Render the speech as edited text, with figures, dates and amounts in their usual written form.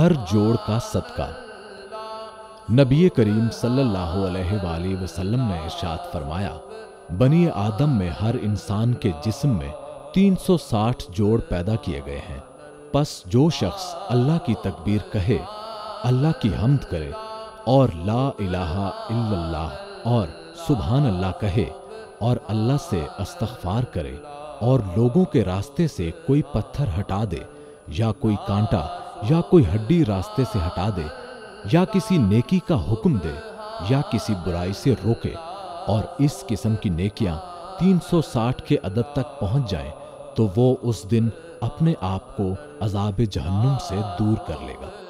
हर जोड़ का सदका। नबी करीम सल्लल्लाहु अलैहि वसल्लम ने इरशाद फरमाया, बनी आदम में हर इंसान के जिस्म में 360 जोड़ पैदा किए गए हैं। बस जो शख्स अल्लाह की तकबीर कहे, अल्लाह की हम्द करे और ला इलाहा इल्लल्लाह और सुभान अल्लाह कहे और अल्लाह से अस्तगफार करे और लोगों के रास्ते से कोई पत्थर हटा दे या कोई कांटा या कोई हड्डी रास्ते से हटा दे या किसी नेकी का हुक्म दे या किसी बुराई से रोके और इस किस्म की नेकियां 360 के अदद तक पहुंच जाएं तो वो उस दिन अपने आप को अजाब जहन्नुम से दूर कर लेगा।